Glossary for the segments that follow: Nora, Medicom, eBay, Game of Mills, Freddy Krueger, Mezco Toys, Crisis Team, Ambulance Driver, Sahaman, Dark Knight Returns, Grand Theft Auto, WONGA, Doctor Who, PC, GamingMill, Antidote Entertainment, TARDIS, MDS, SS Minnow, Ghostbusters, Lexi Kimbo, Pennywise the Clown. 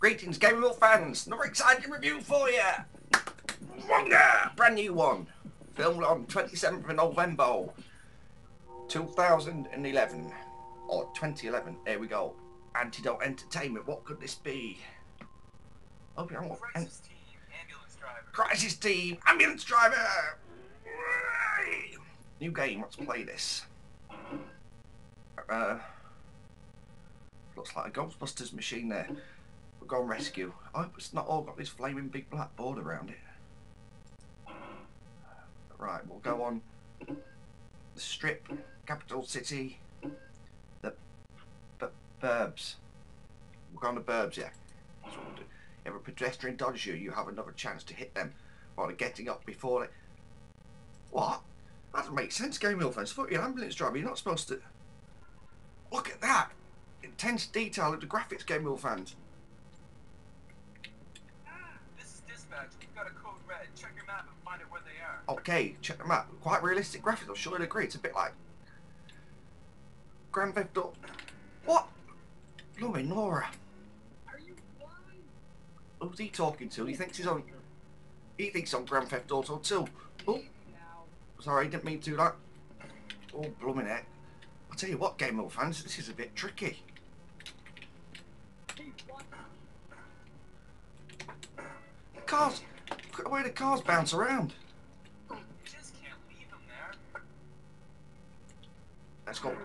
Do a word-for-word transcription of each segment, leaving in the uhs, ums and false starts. Greetings, GamingMill fans. Another exciting review for you. Wonga! Brand new one. Filmed on twenty-seventh of November, two thousand eleven. Or twenty eleven. Here we go. Antidote Entertainment. What could this be? Oh, yeah. Crisis Team, Ambulance Driver. Crisis Team, Ambulance Driver. New game. Let's play this. Uh, looks like a Ghostbusters machine there. We'll go and rescue. I hope it's not all got this flaming big black board around it. Right, we'll go on the strip, capital city, the burbs. We'll go on the burbs, yeah. That's what we'll do. If a pedestrian dodges you, you have another chance to hit them while they're getting up before they... What? That doesn't make sense, GamingMill fans. Fuck your ambulance driver, you're not supposed to... Look at that! Intense detail of the graphics, GamingMill fans. You've got a code red. Check your map and find out where they are. Okay, check the map. Quite realistic graphics, I'm sure you'll agree. It's a bit like Grand Theft Auto. What? Blimey, Nora. Are you blind? Who's he talking to? He thinks he's on. He thinks on Grand Theft Auto too. Oh, sorry, didn't mean to do that. Oh, blooming heck. I'll tell you what, GamingMill fans, this is a bit tricky. Cars! Look at the way the cars bounce around. You just can't leave them there. Let's go.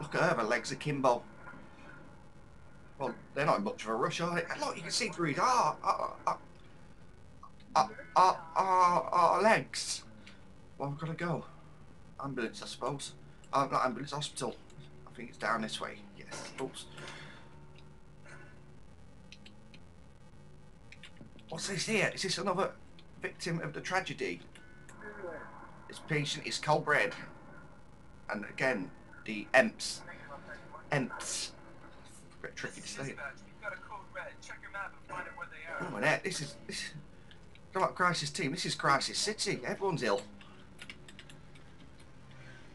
Look at her, her legs akimbo. Well, they're not in much of a rush, are they? Look, you can see through our our, our, our, our, our, our legs. Well, we've got to go. Ambulance, I suppose. Uh, not ambulance, hospital. I think it's down this way. Yes, oops. What's this here? Is this another victim of the tragedy? This patient is cold bread. And again, the E M Ps. E M Ps. It's a bit tricky to say. Oh my heck, this is this is not Crisis Team, this is Crisis City. Everyone's ill.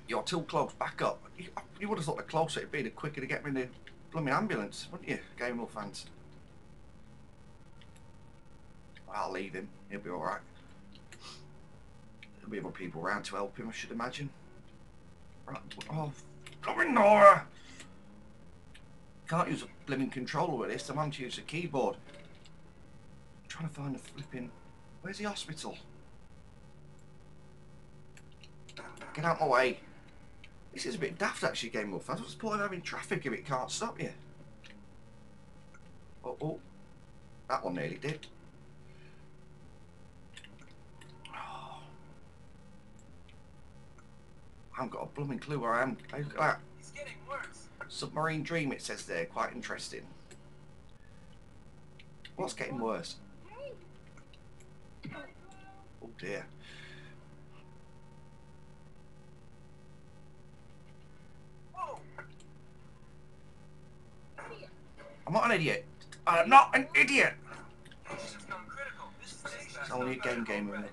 You're too close, back up. You, you would have thought the closer it'd be, the quicker to get me in the blooming ambulance, wouldn't you, GamingMill fans? I'll leave him. He'll be alright. There'll be other people around to help him, I should imagine. Right. Oh, blooming Nora! Can't use a blooming controller with this. I'm having to use a keyboard. I'm trying to find the flipping... Where's the hospital? Get out my way. This is a bit daft, actually, GamingMill fans. What's the point of having traffic if it can't stop you? Oh, oh. That one nearly did. I haven't got a blooming clue where I am. Look at that. It's getting worse. Submarine dream, it says there. Quite interesting. What's getting worse? Oh dear. I'm not an idiot. I'm not an idiot. It's only a game game, isn't it?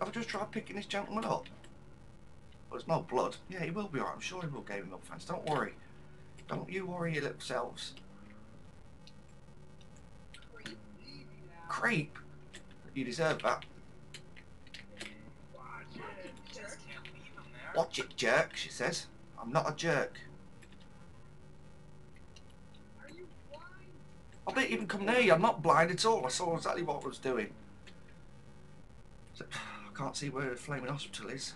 I've just tried picking this gentleman up. Well, it's no blood. Yeah, he will be alright. I'm sure he will, GamingMill fans. Don't worry. Don't you worry your little selves. Creep? You deserve that. Watch it, jerk, she says. I'm not a jerk. I didn't even come near you. I'm not blind at all. I saw exactly what I was doing. So, I can't see where the flaming hospital is.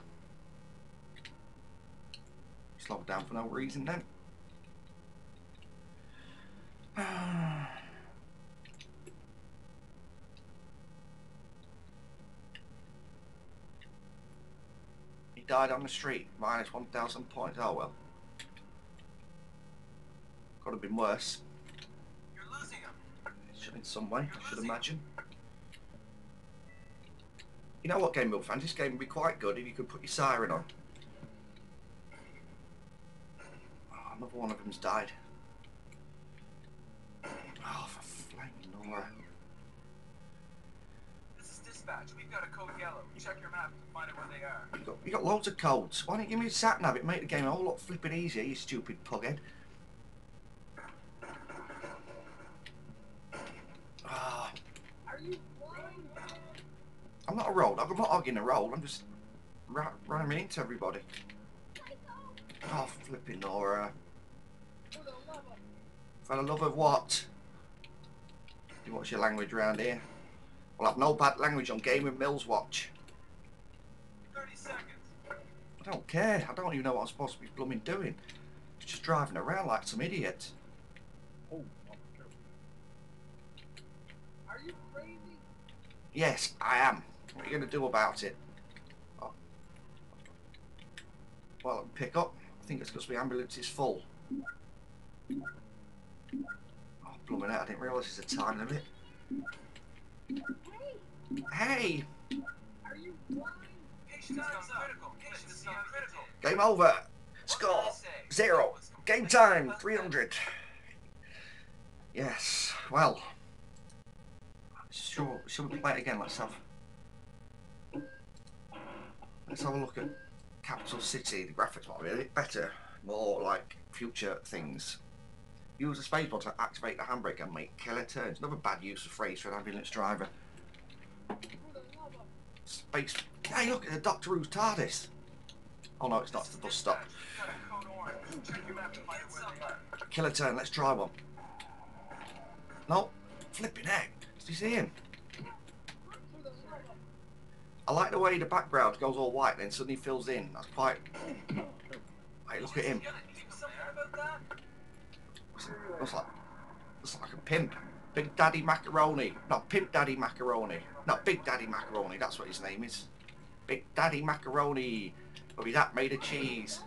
Slowed down for no reason then. He died on the street, minus one thousand points. Oh well. Could have been worse. You're losing him. Should in some way, You're I should imagine. Him. You know what, GamingMill fans, this game would be quite good if you could put your siren on. Oh, another one of them's died. Oh, for flaming Nora. This is dispatch. We've got a code yellow. Check your map to find out where they are. You got, you got loads of codes. Why don't you give me a sat nav? It make the game a whole lot flipping easier, you stupid pughead. not a roll. I'm not arguing a roll. I'm just ra ramming into everybody. Oh, flipping Nora. For the love of what? You watch your language around here. We'll have no bad language on Game of Mills watch. thirty seconds. I don't care. I don't even know what I'm supposed to be blooming doing. It's just driving around like some idiot. Oh, are you crazy? Yes, I am. What are you going to do about it? Oh. Well, pick up. I think it's because the ambulance is full. Oh, blooming out. I didn't realise there's a time limit. Hey! Are you blind? Patient's not critical. Patient's not critical. Game over. Score zero. Game time three hundred. Yes. Well. Sure. Should we play it again? Let's have. Let's have a look at Capital City. The graphics might be a bit better. More like future things. Use the space button to activate the handbrake and make killer turns. Another bad use of phrase for an ambulance driver. Space. Hey, look at the Doctor Who's TARDIS. Oh no, it's not. It's the bus stop. Killer turn. Let's try one. No, flipping heck. Did you see him? I like the way the background goes all white, then suddenly fills in. That's quite. Hey, look at him. Looks like, looks like a pimp. Big Daddy Macaroni. No, Pimp Daddy Macaroni. No, Big Daddy Macaroni. That's what his name is. Big Daddy Macaroni. But he's that made of cheese.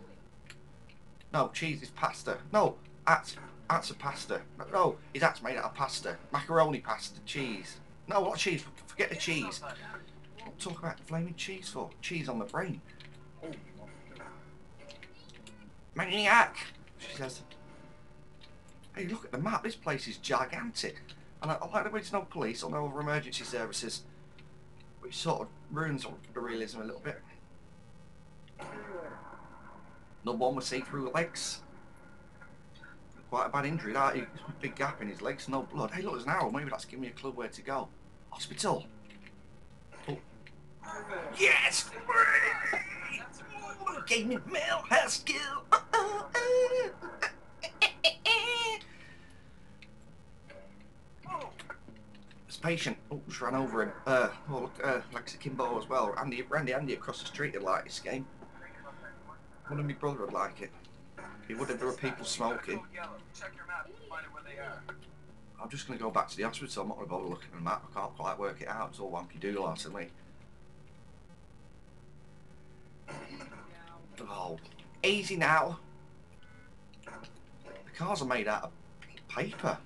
No, cheese is pasta. No, that's, that's a pasta. No, his that's made out of pasta. Macaroni pasta, cheese. No, not cheese. Forget the cheese. What talk about the flaming cheese for? Cheese on the brain. Maniac, she says. Hey, look at the map. This place is gigantic. And I, I like that there's no police or no other emergency services, which sort of ruins the realism a little bit. No one with see-through legs. Quite a bad injury, that. There's a big gap in his legs, no blood. Hey, look, there's an arrow. Maybe that's giving me a clue where to go. Hospital. Oh. Yes! Gaming Mill has skill. Patient. Oh, just ran over him. Uh, oh, look, uh, Lexi Kimbo as well. Andy, Randy Andy across the street would like this game. One of my brother would like it. He would if there were people smoking. I'm just going to go back to the hospital. I'm not going to bother looking at the map. I can't quite work it out. It's all wonky-doodle to me. Oh, easy now. The cars are made out of paper.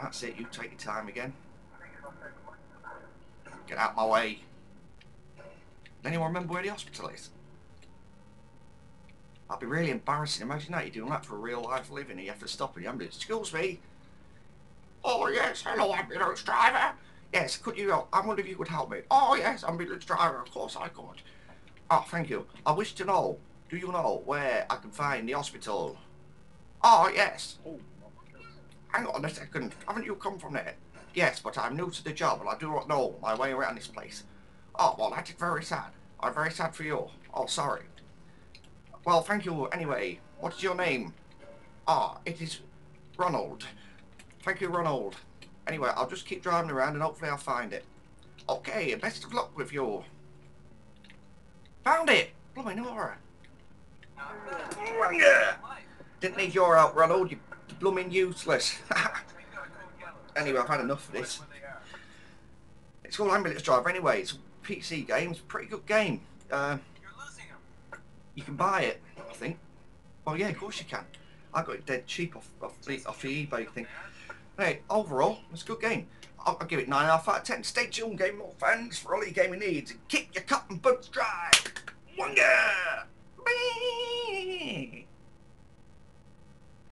That's it, you take your time again. Get out my way. Anyone remember where the hospital is? That'd be really embarrassing. Imagine that, you're doing that for real life living and you have to stop and you ambulance. Excuse me. Oh yes, hello ambulance driver. Yes, could you help? I wonder if you could help me. Oh yes, ambulance driver, of course I could. Oh, thank you. I wish to know, do you know where I can find the hospital? Oh yes. Oh. Hang on a second, haven't you come from there? Yes, but I'm new to the job and I do not know my way around this place. Oh, well, that is very sad. I'm very sad for you. Oh, sorry. Well, thank you anyway. What is your name? Ah, it is Ronald. Thank you, Ronald. Anyway, I'll just keep driving around and hopefully I'll find it. Okay, best of luck with you. Found it! Blooming horror. Didn't need your help, Ronald. You blooming useless. Anyway, I've had enough of this. It's called Ambulance Driver anyway. It's a P C game. It's a pretty good game. Uh, you can buy it, I think. Well, yeah, of course you can. I got it dead cheap off, off, the, off the eBay thing. Hey, overall, it's a good game. I'll, I'll give it nine out of ten. Stay tuned, Game More fans, for all your gaming needs. And keep your cotton buds dry. Wonder!